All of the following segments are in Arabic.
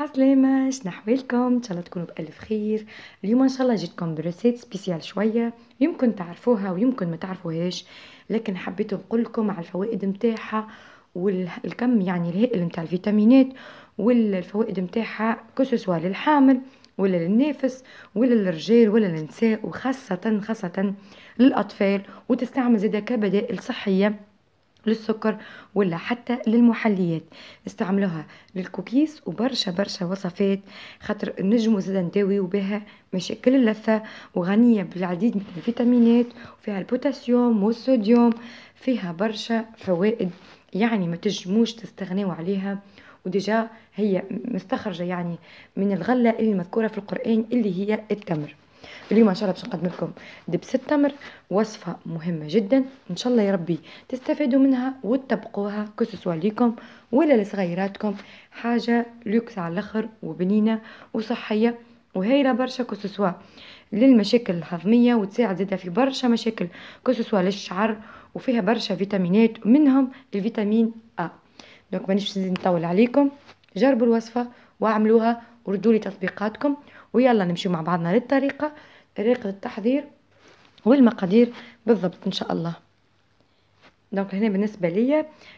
عسلامة، شنو حوالكم؟ ان شاء الله تكونوا بالف خير. اليوم ان شاء الله جيتكم بريسيت سبيسيال شويه، يمكن تعرفوها ويمكن ما تعرفوهاش، لكن حبيت نقول لكم على الفوائد نتاعها والكم يعني الهائل نتاع الفيتامينات والفوائد نتاعها، كسوسوا للحامل ولا للنافس ولا للرجال ولا للنساء، وخاصه للاطفال، وتستعمل زاده كبدائل صحيه للسكر ولا حتى للمحليات. استعملوها للكوكيس وبرشا برشا وصفات، خاطر نجمو زادا نداويو بها مشاكل اللثة، وغنية بالعديد من الفيتامينات، وفيها البوتاسيوم والصوديوم، فيها برشا فوائد يعني ما تجموش تستغناو عليها، وديجا هي مستخرجة يعني من الغلة اللي مذكورة في القرآن اللي هي التمر. اليوم ان شاء الله باش نقدم لكم دبس التمر، وصفه مهمه جدا، ان شاء الله يا ربي تستفادوا منها وتطبقوها، كسوا ليكم ولا لصغيراتكم، حاجه لوكس على الاخر وبنينه وصحيه وهايله برشا، كسوا للمشاكل الهضميه وتساعد زاده في برشا مشاكل، كسوا للشعر، وفيها برشا فيتامينات منهم الفيتامين ا. دونك مانيش نطول عليكم، جربوا الوصفه واعملوها وردوا لي تطبيقاتكم، ويلا نمشيو مع بعضنا للطريقه، طريقه التحضير والمقادير بالضبط ان شاء الله. دونك هنا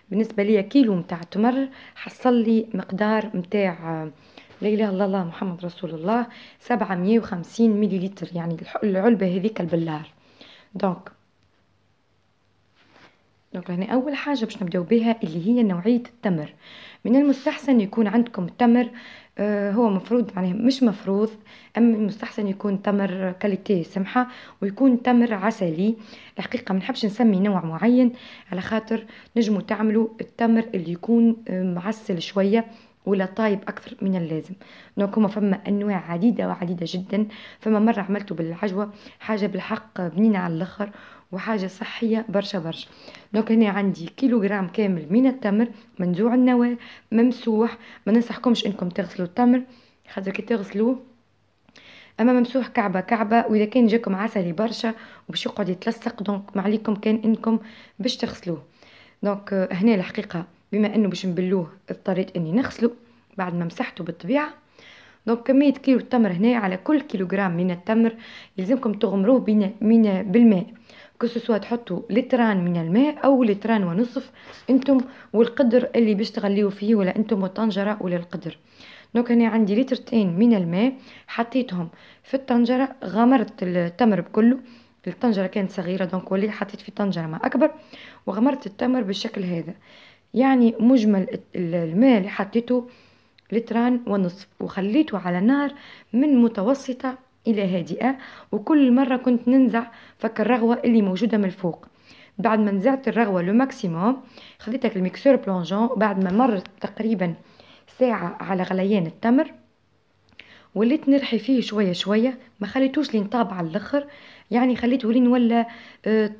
بالنسبه ليا كيلو نتاع تمر حصل لي مقدار نتاع لا اله الا الله محمد رسول الله 750 مليلتر، يعني العلبه هذيك البلار. دونك هنا اول حاجه باش نبداو بها اللي هي نوعيه التمر. من المستحسن يكون عندكم التمر هو مفروض يعني مش مفروض، اما المستحسن يكون تمر كاليتي سمحه، ويكون تمر عسلي. الحقيقه ما نحبش نسمي نوع معين، على خاطر نجموا تعملوا التمر اللي يكون معسل شويه ولا طايب اكثر من اللازم. دونك هما فما انواع عديده وعديده جدا، فما مره عملته بالعجوه، حاجه بالحق بنينه على الاخر وحاجه صحيه برشا برشا. دونك هنا عندي كيلوغرام كامل من التمر منزوع النواه ممسوح. ما ننصحكمش انكم تغسلوا التمر، خاطر كي تغسلوه اما ممسوح كعبه كعبه، واذا كان جاكم عسلي برشا وباش يقعد يتلصق، دونك ما عليكم كان انكم باش تغسلوه. دونك هنا الحقيقه بما انه باش نبلوه اضطريت اني نغسله بعد ما مسحته بالطبيعه. دونك كميه كيلو التمر هنا على كل كيلوغرام من التمر يلزمكم تغمروه بالماء، كسوا تحطوا لتران من الماء او لتران ونصف انتم والقدر اللي باش تغليو فيه، ولا انتم والطنجره ولا القدر. دونك هنا عندي لترتين من الماء حطيتهم في الطنجره، غمرت التمر بكله، الطنجره كانت صغيره دونك ولي حطيت في طنجره ما اكبر، وغمرت التمر بالشكل هذا. يعني مجمل الماء اللي حطيته لتران ونصف، وخليته على نار من متوسطه الى هادئه، وكل مره كنت ننزع فك الرغوه اللي موجوده من الفوق. بعد ما نزعت الرغوه لو ماكسيموم خديتك الميكسور بلونجون، بعد ما مرت تقريبا ساعه على غليان التمر وليت نرحي فيه شويه شويه، ما خليتوش لين طاب على الاخر، يعني خليته لين ولا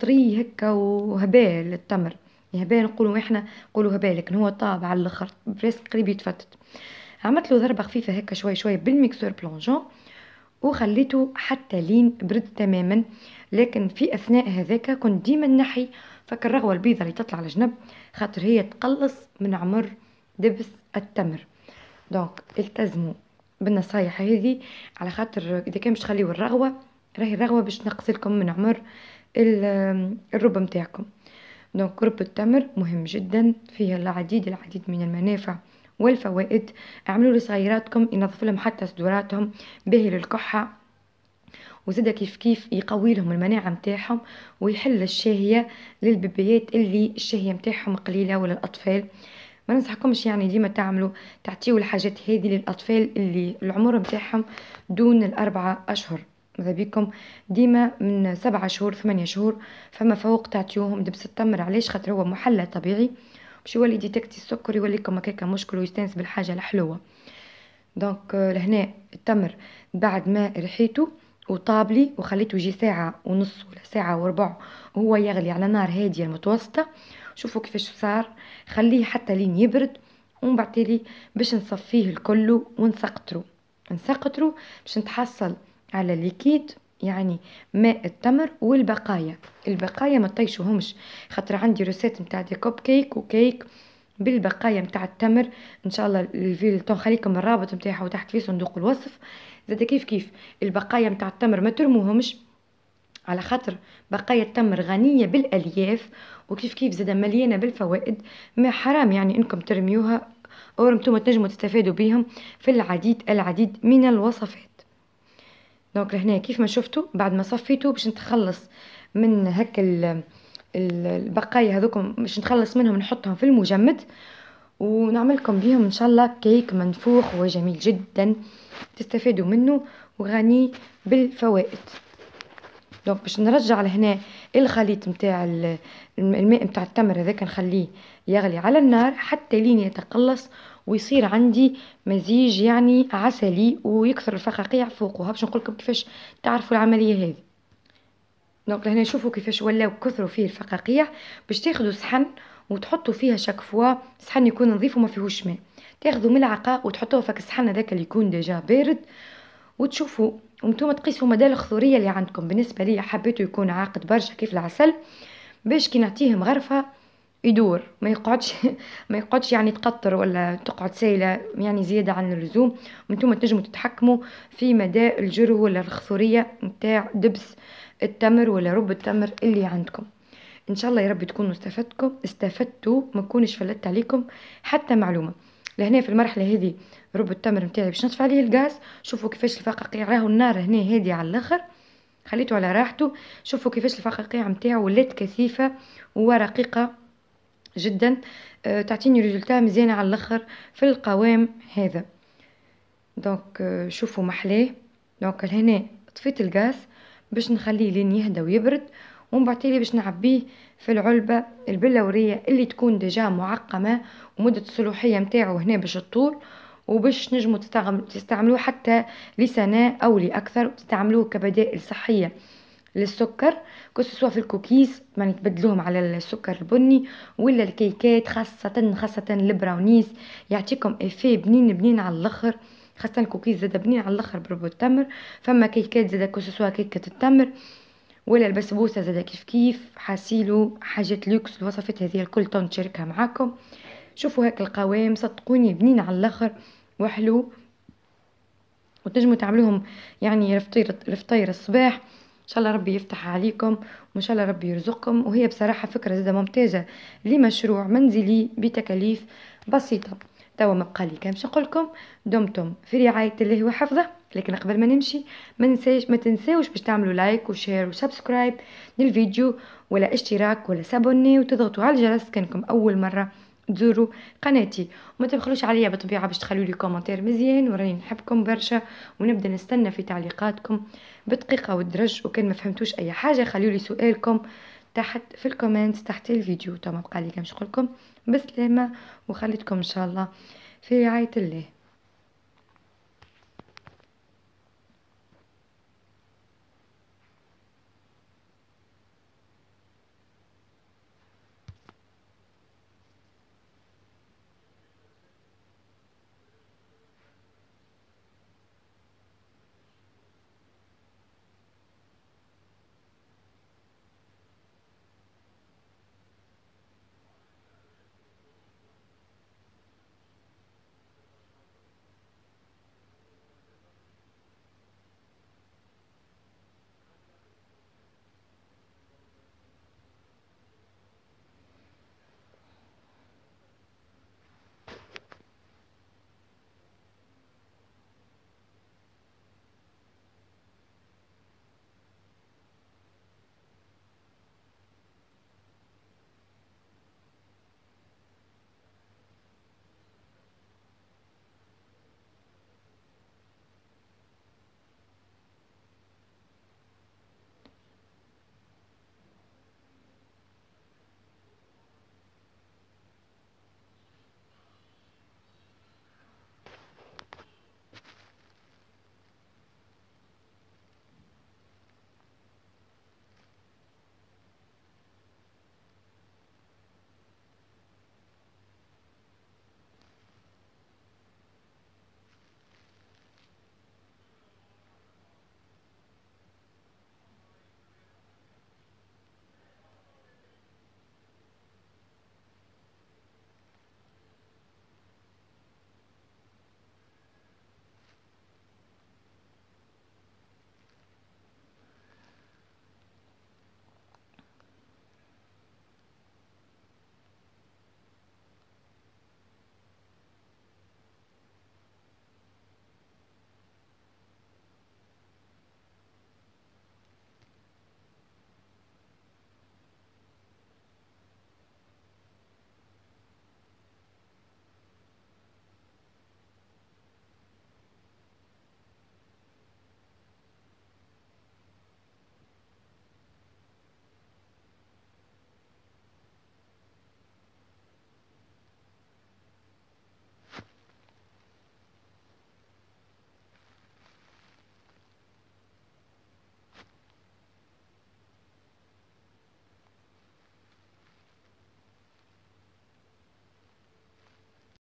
طري هكا وهبال التمر، هبال نقولوا احنا نقولوا هبال، لكن هو طاب على الاخر بريسك قريب يتفتت. عملت له ضربه خفيفه هكا شويه شويه بالميكسور بلونجون وخليته حتى لين برد تماما. لكن في اثناء هذاك كنت ديما نحي فك الرغوه البيضه اللي تطلع على جنب، خاطر هي تقلص من عمر دبس التمر. دونك التزموا بالنصايح هذه، على خاطر اذا كان باش تخليوا الرغوه راهي الرغوه باش تنقصلكم من عمر الرب نتاعكم. دونك رب التمر مهم جدا، فيه العديد من المنافع والفوائد. اعملوا لصغيراتكم ينظفوا لهم حتى صدوراتهم باهي للكحه، وزاد كيف يقوي لهم المناعه نتاعهم، ويحل الشهيه للبيبيات اللي الشهيه نتاعهم قليله ولا الاطفال. ما ننصحكمش يعني ديما تعطيو الحاجات هذه للاطفال اللي العمر نتاعهم دون ال4 اشهر، ماذا بيكم ديما من 7 شهور 8 شهور فما فوق تعطيوهم دبس التمر. علاش؟ خاطر هو محلى طبيعي، باش يولي ديتكتي السكر، يوليكم هكاك مشكل ويستانس بالحاجه الحلوه. دونك لهنا التمر بعد ما رحيته وطابلي وخليته يجي ساعه ونص ولا ساعه وربع وهو يغلي على نار هاديه متوسطه، شوفوا كيفاش صار، خليه حتى لين يبرد، ومن بعد تالي باش نصفيه الكل ونسقطرو باش نتحصل على ليكيد يعني ماء التمر والبقايا. البقايا ما تطيشوهمش، خاطر عندي روسات نتاع دي كوب كيك وكيك بالبقايا متاع التمر ان شاء الله. الفيلتون خليكم الرابط متاعها وتحت في صندوق الوصف. زاد كيف البقايا متاع التمر ما ترموهمش، على خاطر بقايا التمر غنيه بالالياف وكيف زاد مليانه بالفوائد، ما حرام يعني انكم ترميوها، او انتم تنجموا تستفادوا بهم في العديد من الوصفات. دونك لهنا كيف ما شفتوا بعد ما صفيتو باش نتخلص من هكا البقايا هذوكم، باش نتخلص منهم نحطهم في المجمد ونعملكم بيهم ان شاء الله كيك منفوخ وجميل جدا تستفادوا منه وغني بالفوائد. دونك باش نرجع لهنا الخليط نتاع الماء نتاع التمر هذاك، نخليه يغلي على النار حتى لين يتقلص ويصير عندي مزيج يعني عسلي ويكثر الفقاقيع فوقها، باش نقولكم كيفاش تعرفوا العمليه هذه. دونك لهنا شوفوا كيفاش ولاو كثروا فيه الفقاقيع، باش تاخذوا صحن وتحطوا فيها شاك فوا، صحن يكون نظيف وما فيهوش ماء، تاخذوا ملعقه وتحطوها في الصحن هذاك اللي يكون ديجا بارد، وتشوفوا وانتم تقيسوا مدى الخضوريه اللي عندكم. بالنسبه لي حبيته يكون عاقد برشا كيف العسل، باش كي نعطيه مغرفه يدور، ما يقعدش يعني تقطر ولا تقعد سائله يعني زياده عن اللزوم. وانتم تنجموا تتحكموا في مدى الجرو ولا الخضوريه نتاع دبس التمر ولا رب التمر اللي عندكم. ان شاء الله يا رب تكونوا استفدتوا، ما نكونش فلتت عليكم حتى معلومه. لهنا في المرحله هذه رب التمر نتاعي باش نطفي عليه الغاز. شوفوا كيفاش الفقاقيع، راهو النار هنا هادي على الاخر، خليته على راحته. شوفوا كيفاش الفقاقيع نتاعو ولات كثيفه ورقيقه جدا، تعطيني ريزلتها مزيانه على الاخر في القوام هذا. دونك شوفوا محلاه. دونك هنا طفيت الغاز باش نخليه لين يهدى ويبرد، ومن بعدين باش نعبيه في العلبه البلوريه اللي تكون ديجا معقمه، ومده الصلاحيه نتاعو هنا باش تطول، وباش نجموا تستعملوه حتى لسنه او لاكثر، تستعملوه كبدائل صحيه للسكر، كسوا في الكوكيز يعني تبدلوهم على السكر البني، ولا الكيكات خاصه البراونيز، يعطيكم افيه بنين على الاخر، خاصه الكوكيز زاده بنين على الاخر بربو التمر. فما كيكات زاده كسوا كيكه التمر ولا البسبوسه زاده كيف حاسيلو، حاجات لوكس. الوصفات هذه الكل تو نشاركها معاكم. شوفوا هاك القوام، صدقوني بنين على الاخر وحلو، وتنجموا تعملوهم يعني لفطير الصباح. ان شاء الله ربي يفتح عليكم وان شاء الله ربي يرزقكم. وهي بصراحه فكره زاده ممتازه لمشروع منزلي بتكاليف بسيطه. توا ما بقى لي كان باش نقول لكم دمتم في رعايه الله وحفظه. لكن قبل ما نمشي ما تنساوش باش تعملوا لايك وشير وسبسكرايب للفيديو، ولا اشتراك ولا سابوني، وتضغطوا على الجرس كانكم اول مره تزوروا قناتي. وما تبخلوش عليا بالطبيعه باش تخلوا لي كومنتير مزيان، وراني نحبكم برشا، ونبدا نستنى في تعليقاتكم بدقيقه والدرج. وكان ما فهمتوش اي حاجه خلوا لي سؤالكم تحت في الكومنت تحت الفيديو. تمام بقى لي كنشكركم بسلامه، وخليتكم ان شاء الله في رعايه الله.